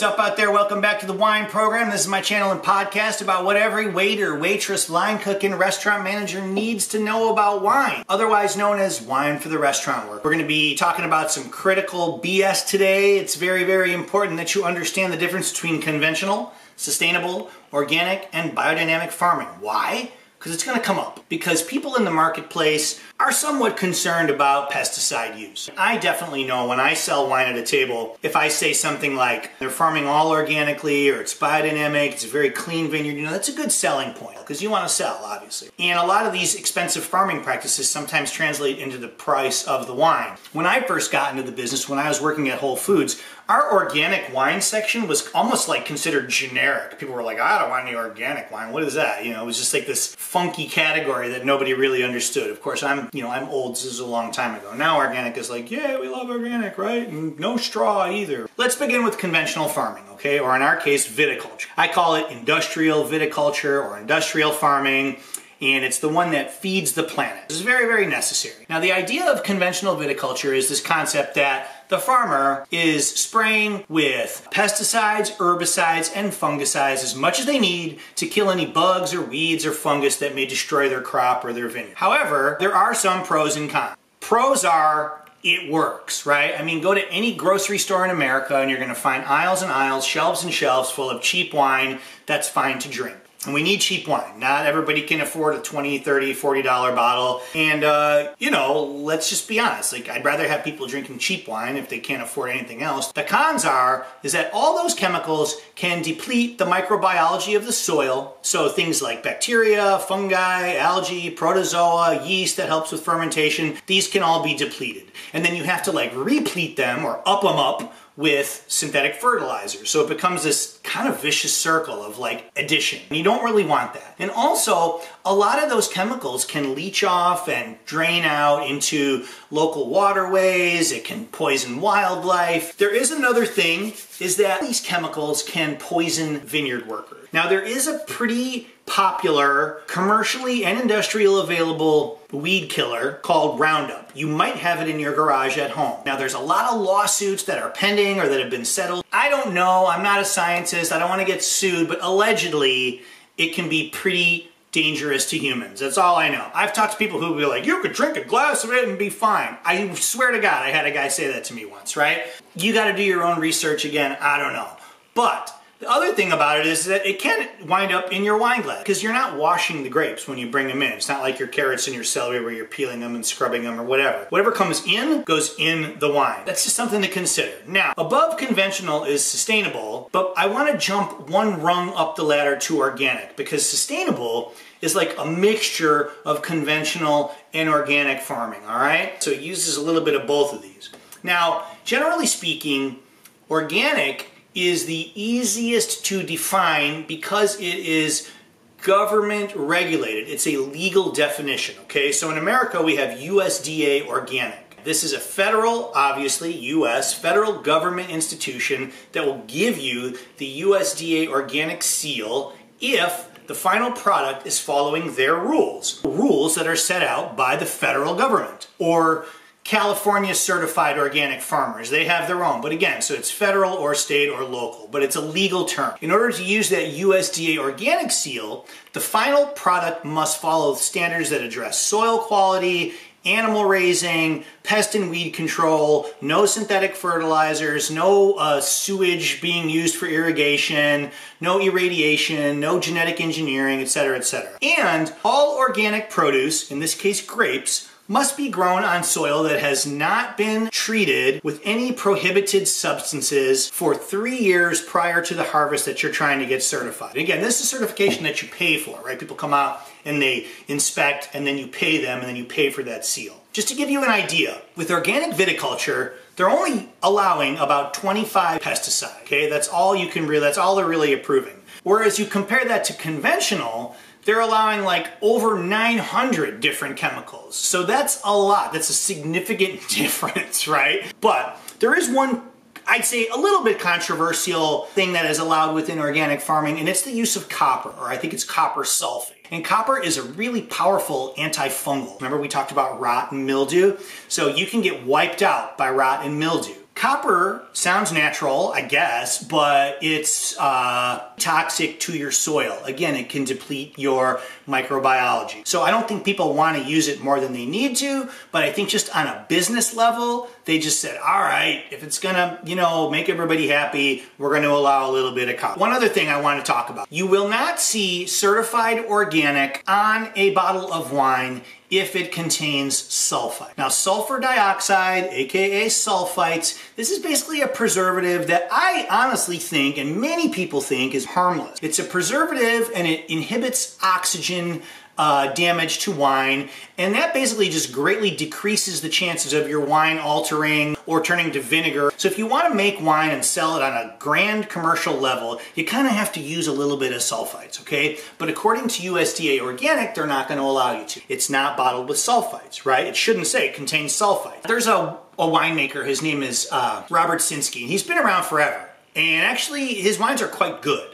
What's up out there? Welcome back to the Wine program. This is my channel and podcast about what every waiter, waitress, line cook, and restaurant manager needs to know about wine, otherwise known as wine for the restaurant work. We're going to be talking about some critical BS today. It's very, very important that you understand the difference between conventional, sustainable, organic, and biodynamic farming. Why? Because it's going to come up. Because people in the marketplace are somewhat concerned about pesticide use. I definitely know when I sell wine at a table, if I say something like, they're farming all organically, or it's biodynamic, it's a very clean vineyard, you know, that's a good selling point, because you want to sell, obviously. And a lot of these expensive farming practices sometimes translate into the price of the wine. When I first got into the business, when I was working at Whole Foods, our organic wine section was almost like considered generic. People were like, I don't want any organic wine. What is that? You know, it was just like this funky category that nobody really understood. Of course, I'm old. This is a long time ago. Now organic is like, yeah, we love organic, right? And no straw either. Let's begin with conventional farming, okay? Or in our case, viticulture. I call it industrial viticulture or industrial farming. And it's the one that feeds the planet. This is very, very necessary. Now, the idea of conventional viticulture is this concept that the farmer is spraying with pesticides, herbicides, and fungicides as much as they need to kill any bugs or weeds or fungus that may destroy their crop or their vineyard. However, there are some pros and cons. Pros are, it works, right? I mean, go to any grocery store in America and you're gonna find aisles and aisles, shelves and shelves full of cheap wine that's fine to drink. And we need cheap wine. Not everybody can afford a $20, $30, $40 bottle. And, you know, let's just be honest. Like, I'd rather have people drinking cheap wine if they can't afford anything else. The cons is that all those chemicals can deplete the microbiology of the soil. So things like bacteria, fungi, algae, protozoa, yeast that helps with fermentation, these can all be depleted. And then you have to like replete them or up them up with synthetic fertilizer. So it becomes this kind of vicious circle of like addition. And you don't really want that. And also, a lot of those chemicals can leach off and drain out into local waterways. It can poison wildlife. There is another thing, is that these chemicals can poison vineyard workers. Now, there is a pretty popular, commercially and industrial available weed killer called Roundup. You might have it in your garage at home. Now, there's a lot of lawsuits that are pending or that have been settled. I don't know, I'm not a scientist, I don't want to get sued, but allegedly it can be pretty dangerous to humans. That's all I know. I've talked to people who will be like, you could drink a glass of it and be fine. I swear to God, I had a guy say that to me once, right? You got to do your own research again, I don't know. But the other thing about it is that it can wind up in your wine glass because you're not washing the grapes when you bring them in. It's not like your carrots and your celery where you're peeling them and scrubbing them or whatever. Whatever comes in goes in the wine. That's just something to consider. Now, above conventional is sustainable, but I want to jump one rung up the ladder to organic because sustainable is like a mixture of conventional and organic farming, all right? So it uses a little bit of both of these. Now, generally speaking, organic is the easiest to define because it is government regulated. It's a legal definition, okay? So in America, we have USDA organic. This is a federal, obviously, U.S. federal government institution that will give you the USDA organic seal if the final product is following their rules. Rules that are set out by the federal government or California certified organic farmers. They have their own, but again, so it's federal or state or local, but it's a legal term. In order to use that USDA organic seal, the final product must follow standards that address soil quality, animal raising, pest and weed control, no synthetic fertilizers, no sewage being used for irrigation, no irradiation, no genetic engineering, etc., etc. And all organic produce, in this case grapes, must be grown on soil that has not been treated with any prohibited substances for 3 years prior to the harvest that you're trying to get certified. Again, this is certification that you pay for, right? People come out and they inspect and then you pay them and then you pay for that seal. Just to give you an idea, with organic viticulture, they're only allowing about 25 pesticides, okay? That's all you can really, that's all they're really approving. Whereas you compare that to conventional, they're allowing like over 900 different chemicals. So that's a lot. That's a significant difference, right? But there is one, I'd say, a little bit controversial thing that is allowed within organic farming, and it's the use of copper, or I think it's copper sulfate. And copper is a really powerful antifungal. Remember we talked about rot and mildew? So you can get wiped out by rot and mildew. Copper sounds natural, I guess, but it's toxic to your soil. Again, it can deplete your microbiology. So I don't think people want to use it more than they need to, but I think just on a business level, they just said, all right, if it's gonna, you know, make everybody happy, we're gonna allow a little bit of copper. One other thing I want to talk about. You will not see certified organic on a bottle of wine if it contains sulfite. Now, sulfur dioxide, AKA sulfites, this is basically a preservative that I honestly think, and many people think, is harmless. It's a preservative and it inhibits oxygen damage to wine, and that basically just greatly decreases the chances of your wine altering or turning to vinegar. So if you want to make wine and sell it on a grand commercial level, you kind of have to use a little bit of sulfites, okay? But according to USDA Organic, they're not going to allow you to. It's not bottled with sulfites, right? It shouldn't say it contains sulfites. There's a winemaker, his name is Robert Sinsky, and he's been around forever. And actually, his wines are quite good.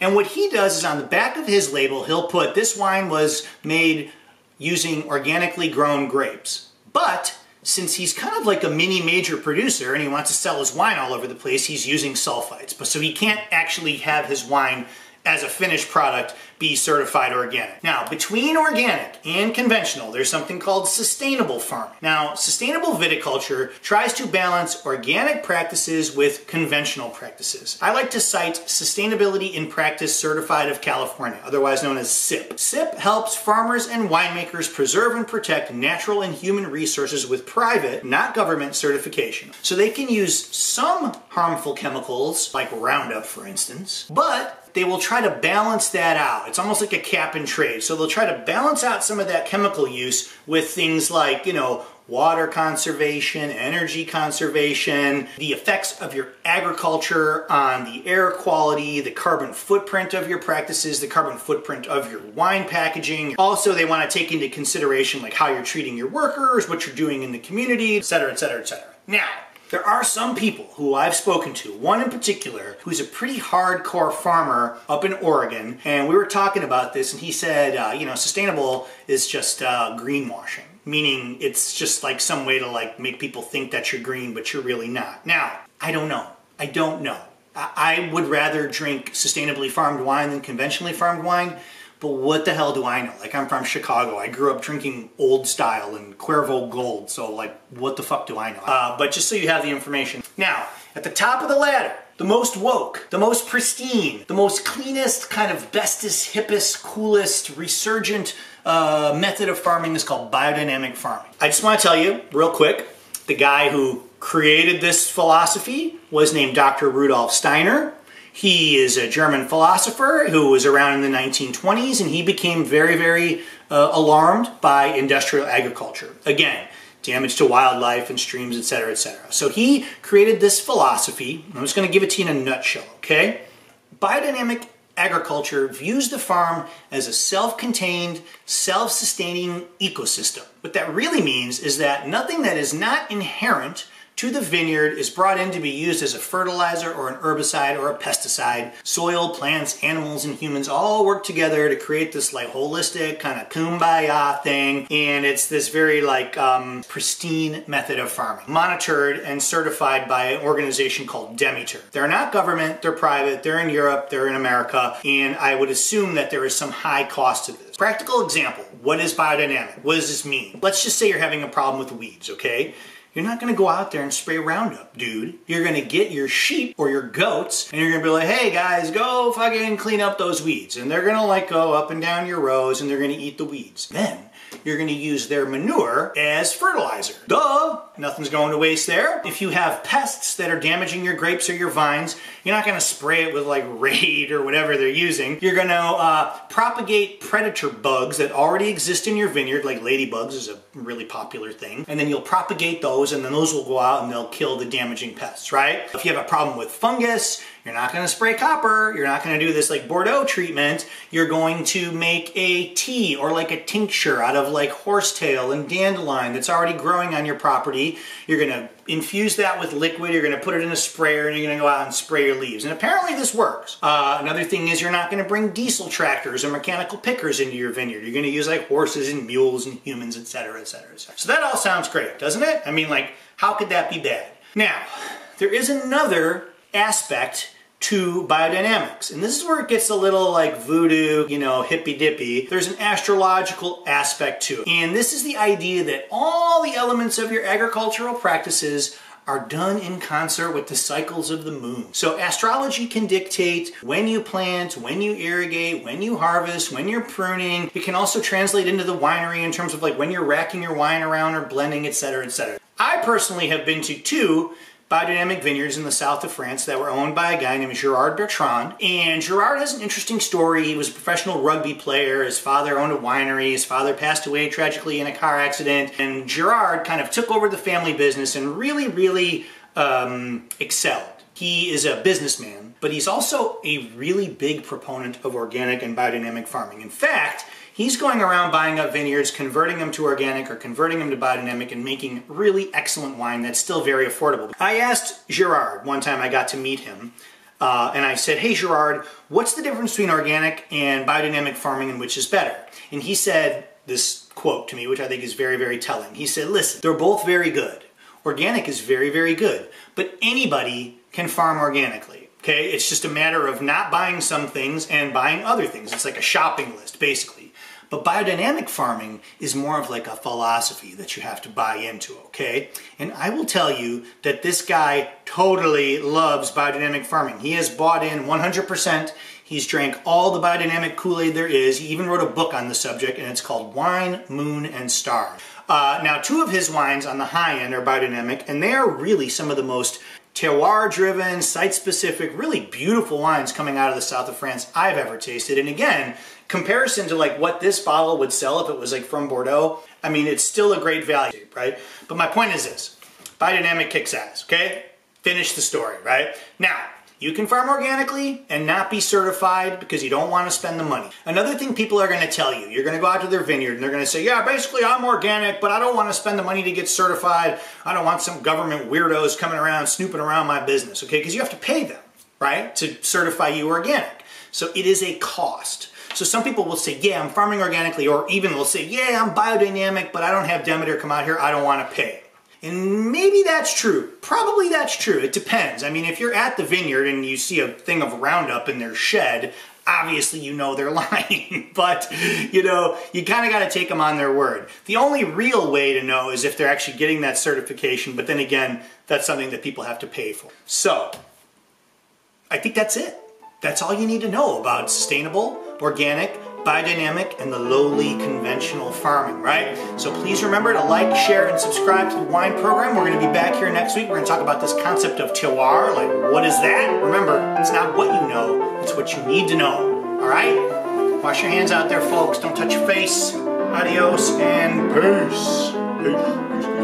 And what he does is on the back of his label, he'll put, this wine was made using organically grown grapes. But since he's kind of like a mini major producer and he wants to sell his wine all over the place, he's using sulfites. But so he can't actually have his wine as a finished product be certified organic. Now, between organic and conventional, there's something called sustainable farming. Now, sustainable viticulture tries to balance organic practices with conventional practices. I like to cite Sustainability in Practice Certified of California, otherwise known as SIP. SIP helps farmers and winemakers preserve and protect natural and human resources with private, not government, certification. So they can use some harmful chemicals, like Roundup, for instance, but they will try to balance that out. It's almost like a cap and trade. So they'll try to balance out some of that chemical use with things like, you know, water conservation, energy conservation, the effects of your agriculture on the air quality, the carbon footprint of your practices, the carbon footprint of your wine packaging. Also, they want to take into consideration like how you're treating your workers, what you're doing in the community, et cetera, et cetera, et cetera. Now, there are some people who I've spoken to, one in particular, who's a pretty hardcore farmer up in Oregon, and we were talking about this, and he said, you know, sustainable is just greenwashing, meaning it's just like some way to like make people think that you're green, but you're really not. Now, I don't know. I don't know. I would rather drink sustainably farmed wine than conventionally farmed wine, but what the hell do I know? Like, I'm from Chicago. I grew up drinking Old Style and Cuervo Gold, so like, what the fuck do I know? But just so you have the information. Now, at the top of the ladder, the most woke, the most pristine, the most cleanest, kind of bestest, hippest, coolest, resurgent method of farming is called biodynamic farming. I just want to tell you, real quick, the guy who created this philosophy was named Dr. Rudolph Steiner. He is a German philosopher who was around in the 1920s, and he became very, very alarmed by industrial agriculture. Again, damage to wildlife and streams, et cetera, et cetera. So he created this philosophy. I'm just going to give it to you in a nutshell, okay? Biodynamic agriculture views the farm as a self-contained, self-sustaining ecosystem. What that really means is that nothing that is not inherent to the vineyard is brought in to be used as a fertilizer or an herbicide or a pesticide. Soil, plants, animals, and humans all work together to create this like holistic kind of kumbaya thing, and it's this very like pristine method of farming, monitored and certified by an organization called Demeter. They're not government, they're private, they're in Europe, they're in America, and I would assume that there is some high cost to this. Practical example, what is biodynamic? What does this mean? Let's just say you're having a problem with weeds, okay? You're not going to go out there and spray Roundup, dude. You're going to get your sheep or your goats, and you're going to be like, hey guys, go fucking clean up those weeds. And they're going to like go up and down your rows, and they're going to eat the weeds. Then you're going to use their manure as fertilizer. Duh! Nothing's going to waste there. If you have pests that are damaging your grapes or your vines, you're not going to spray it with like Raid or whatever they're using. You're going to propagate predator bugs that already exist in your vineyard, like ladybugs is a really popular thing, and then you'll propagate those, and then those will go out and they'll kill the damaging pests, right? If you have a problem with fungus, you're not going to spray copper, you're not going to do this like Bordeaux treatment, you're going to make a tea or like a tincture out of like horsetail and dandelion that's already growing on your property. You're going to infuse that with liquid, you're going to put it in a sprayer, and you're going to go out and spray your leaves. And apparently this works. Another thing is you're not going to bring diesel tractors or mechanical pickers into your vineyard. You're going to use like horses and mules and humans, et cetera, et cetera, et cetera. So that all sounds great, doesn't it? I mean, like, how could that be bad? Now, there is another aspect to biodynamics. And this is where it gets a little like voodoo, you know, hippy-dippy. There's an astrological aspect to it. And this is the idea that all the elements of your agricultural practices are done in concert with the cycles of the moon. So astrology can dictate when you plant, when you irrigate, when you harvest, when you're pruning. It can also translate into the winery in terms of like when you're racking your wine around or blending, etc., etc. I personally have been to two biodynamic vineyards in the south of France that were owned by a guy named Gerard Bertrand. And Gerard has an interesting story. He was a professional rugby player. His father owned a winery. His father passed away tragically in a car accident. And Gerard kind of took over the family business and really excelled. He is a businessman, but he's also a really big proponent of organic and biodynamic farming. In fact, he's going around buying up vineyards, converting them to organic or converting them to biodynamic and making really excellent wine that's still very affordable. I asked Gerard one time, I got to meet him, and I said, hey Gerard, what's the difference between organic and biodynamic farming and which is better? And he said this quote to me, which I think is very, very telling. He said, listen, they're both very good. Organic is very, very good, but anybody can farm organically. Okay, it's just a matter of not buying some things and buying other things. It's like a shopping list, basically. But biodynamic farming is more of like a philosophy that you have to buy into, okay? And I will tell you that this guy totally loves biodynamic farming. He has bought in 100%. He's drank all the biodynamic Kool-Aid there is. He even wrote a book on the subject, and it's called Wine, Moon, and Stars. Now, two of his wines on the high end are biodynamic, and they are really some of the most terroir-driven, site-specific, really beautiful wines coming out of the south of France I've ever tasted. And again, comparison to like what this bottle would sell if it was like from Bordeaux, I mean, it's still a great value, right? But my point is this, biodynamic kicks ass, okay? Finish the story, right? Now, you can farm organically and not be certified because you don't want to spend the money. Another thing people are going to tell you, you're going to go out to their vineyard and they're going to say, yeah, basically I'm organic, but I don't want to spend the money to get certified. I don't want some government weirdos coming around, snooping around my business, okay? Because you have to pay them, right, to certify you organic. So it is a cost. So some people will say, yeah, I'm farming organically, or even will say, yeah, I'm biodynamic, but I don't have Demeter come out here. I don't want to pay. And maybe that's true. Probably that's true. It depends. I mean, if you're at the vineyard and you see a thing of Roundup in their shed, obviously you know they're lying. But, you know, you kind of got to take them on their word. The only real way to know is if they're actually getting that certification. But then again, that's something that people have to pay for. So, I think that's it. That's all you need to know about sustainable, organic, biodynamic, and the lowly conventional farming, right? So please remember to like, share, and subscribe to the Wine program. We're going to be back here next week. We're going to talk about this concept of terroir. Like, what is that? Remember, it's not what you know. It's what you need to know, all right? Wash your hands out there, folks. Don't touch your face. Adios and peace. Peace.